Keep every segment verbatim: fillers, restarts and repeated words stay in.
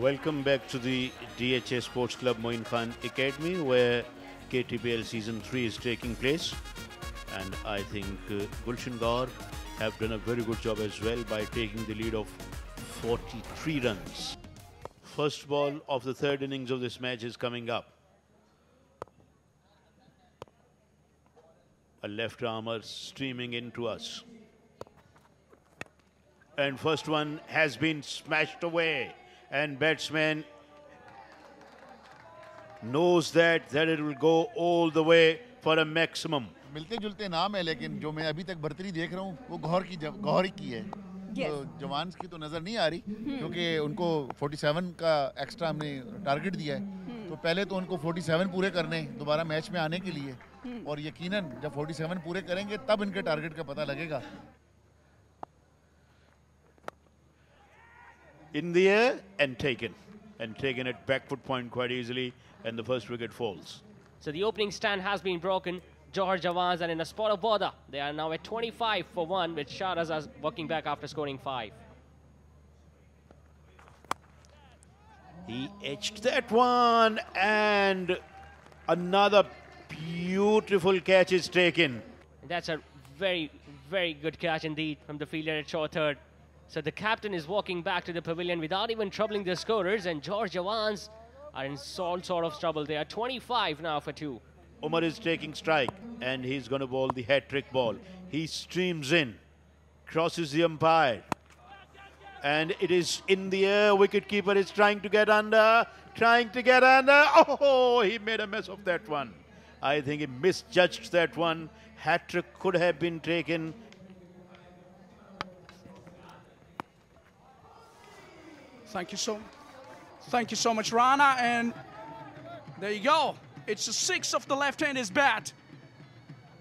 Welcome back to the D H A Sports Club Moin Khan Academy, where K T P L Season three is taking place. And I think uh, Gulshan Gohar have done a very good job as well by taking the lead of forty-three runs. First ball of the third innings of this match is coming up. A left armer streaming into us. And first one has been smashed away. And batsman knows that that it will go all the way for a maximum. मिलते जुलते नाम है लेकिन जो मैं अभी तक भर्ती देख रहा हूँ वो गौहर की गौहर की है. जवान्स की तो नजर नहीं आ रही क्योंकि उनको सैंतालीस का एक्स्ट्रा हमने टारगेट दिया है तो पहले तो उनको सैंतालीस पूरे करने दोबारा मैच में आने के लिए और यकीनन जब सैंतालीस पूरे करेंगे तब इनके टारगेट का पता लगेगा. In the air and taken. And taken at backward point quite easily, and the first wicket falls. So the opening stand has been broken. Johar Jawans and in a spot of bother. They are now at twenty-five for one with Shahraz as working back after scoring five. He edged that one and another beautiful catch is taken. And that's a very, very good catch indeed from the fielder at short third. So the captain is walking back to the pavilion without even troubling the scorers, and Johar Jawans are in all sort of trouble. They are twenty-five now for two. Umar is taking strike and he's going to bowl the hat-trick ball. He streams in, crosses the umpire, and it is in the air. Wicketkeeper is trying to get under, trying to get under. Oh, he made a mess of that one. I think he misjudged that one. Hat-trick could have been taken. Thank you so, thank you so much, Rana, and there you go. It's a six of the left-hander's bat.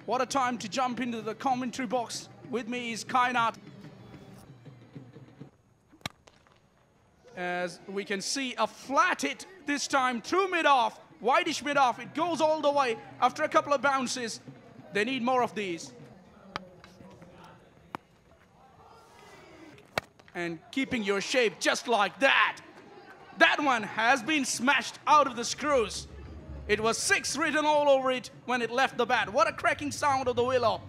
What a time to jump into the commentary box. With me is Kainat. As we can see, a flat hit this time through mid-off, widish mid-off. It goes all the way after a couple of bounces. They need more of these. And keeping your shape just like that. That one has been smashed out of the screws. It was six written all over it when it left the bat. What a cracking sound of the willow.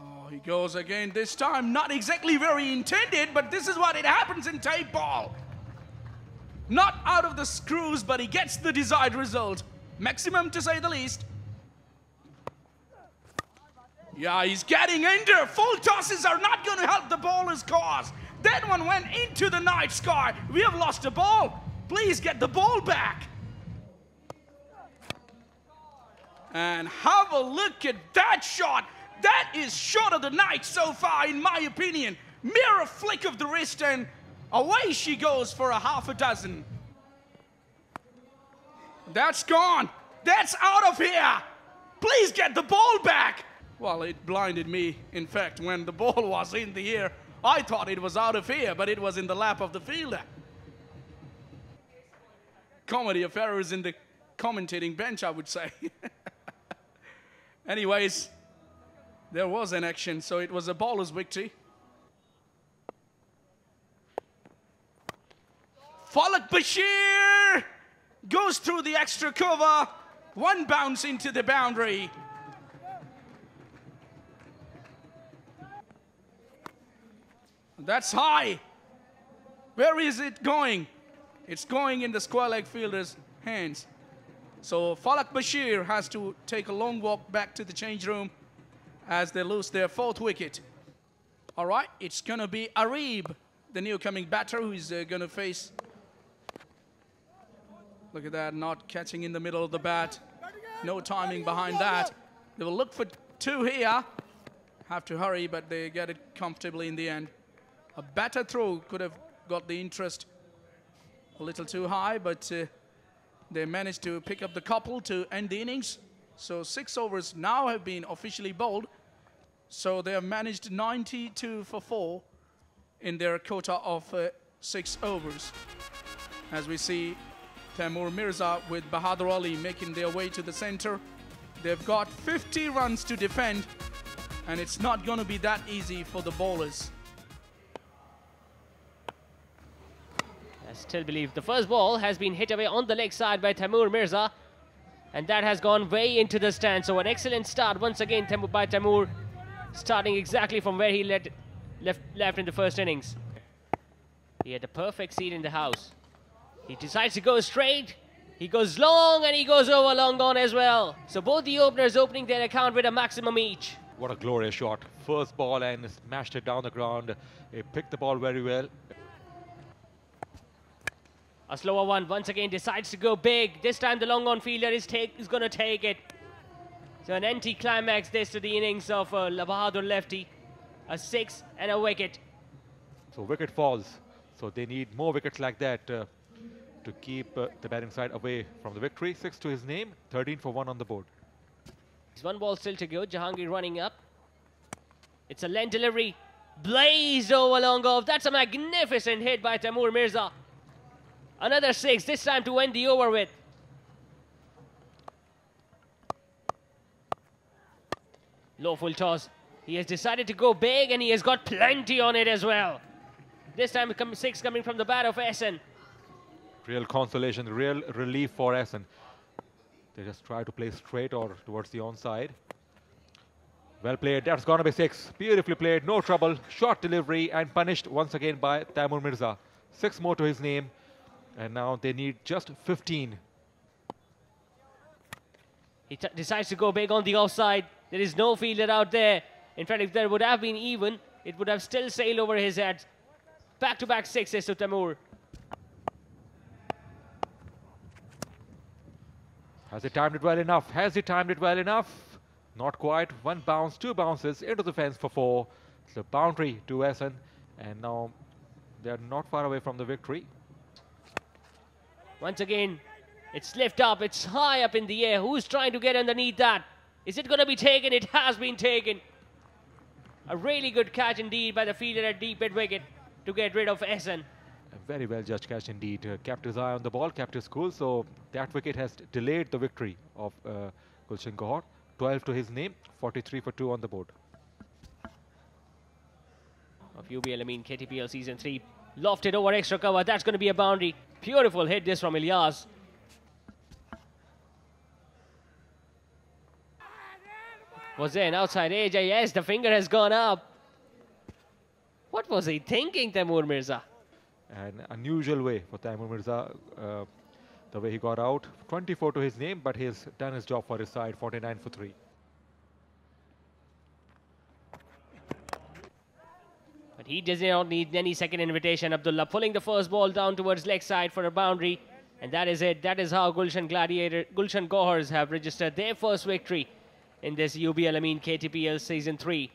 Oh, he goes again this time. Not exactly where he intended, but this is what it happens in tape ball. Not out of the screws, but he gets the desired result. Maximum to say the least. Yeah, he's getting into. Full tosses are not going to help the bowler's cause. That one went into the night sky. We have lost the ball. Please get the ball back. And have a look at that shot. That is shot of the night so far, in my opinion. Mere flick of the wrist and away she goes for a half a dozen. That's gone. That's out of here. Please get the ball back. Well, it blinded me. In fact, when the ball was in the air, I thought it was out of here, but it was in the lap of the fielder. Comedy of errors in the commentating bench, I would say. Anyways, there was an action, so it was a bowler's victory. Falak Bashir goes through the extra cover. One bounce into the boundary. That's high. Where is it going? It's going in the square leg fielder's hands. So Falak Bashir has to take a long walk back to the change room as they lose their fourth wicket. All right, it's going to be Arib, the new coming batter, who is uh, going to face. Look at that, not catching in the middle of the bat. No timing behind that. They will look for two here. Have to hurry, but they get it comfortably in the end. A batter throw could have got the interest a little too high, but uh, they managed to pick up the couple to end the innings. So six overs now have been officially bowled. So they have managed ninety-two for four in their quota of uh, six overs. As we see Taimur Mirza with Bahadur Ali making their way to the center. They've got fifty runs to defend, and it's not going to be that easy for the bowlers. I still believe the first ball has been hit away on the leg side by Taimur Mirza, and that has gone way into the stand. So an excellent start once again by Taimur, starting exactly from where he led, left, left in the first innings. He had a perfect seat in the house. He decides to go straight. He goes long and he goes over, long gone as well. So both the openers opening their account with a maximum each. What a glorious shot. First ball and smashed it down the ground. He picked the ball very well. A slower one once again decides to go big. This time the long on fielder is, take, is going to take it. So an anti-climax this to the innings of uh, Lahadur Lefty. A six and a wicket. So wicket falls. So they need more wickets like that. Uh, to keep uh, the batting side away from the victory. Six to his name, thirteen for one on the board. There's one ball still to go, Jahangir running up. It's a length delivery, blazed over long off. That's a magnificent hit by Taimur Mirza. Another six, this time to end the over with. Low full toss. He has decided to go big and he has got plenty on it as well. This time six coming from the bat of Essen. Real consolation, real relief for Essen. They just try to play straight or towards the onside. Well played, that's gonna be six. Beautifully played, no trouble, short delivery and punished once again by Taimur Mirza. Six more to his name and now they need just fifteen. He t decides to go big on the offside. There is no fielder out there. In fact, if there would have been even, it would have still sailed over his head. Back-to-back sixes to Taimur. Has he timed it well enough? Has he timed it well enough? Not quite. One bounce, two bounces into the fence for four. It's a boundary to Essen. And now they're not far away from the victory. Once again, it's lifted up. It's high up in the air. Who's trying to get underneath that? Is it going to be taken? It has been taken. A really good catch indeed by the fielder at deep mid wicket to get rid of Essen. Very well judged catch indeed. Uh, kept his eye on the ball, kept his cool. So that wicket has delayed the victory of uh, Gulshan Gohar. twelve to his name, forty-three for two on the board. Of U B L, I mean K T P L Season three. Lofted over extra cover. That's going to be a boundary. Beautiful hit this from Ilyas. Was there an outside edge? Yes, the finger has gone up. What was he thinking, Taimur Mirza? An unusual way for Taimur Mirza, uh, the way he got out. twenty-four to his name, but he's done his job for his side, forty-nine for three. But he does not need any second invitation. Abdullah pulling the first ball down towards leg side for a boundary. And that is it. That is how Gulshan Gladiator, Gulshan Gohars have registered their first victory in this U B L, I mean K T P L Season three.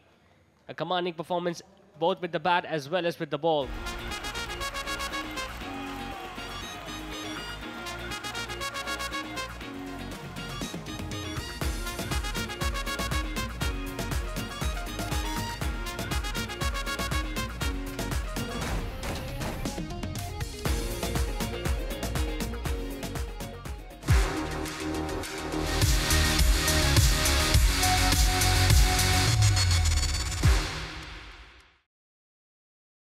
A commanding performance both with the bat as well as with the ball.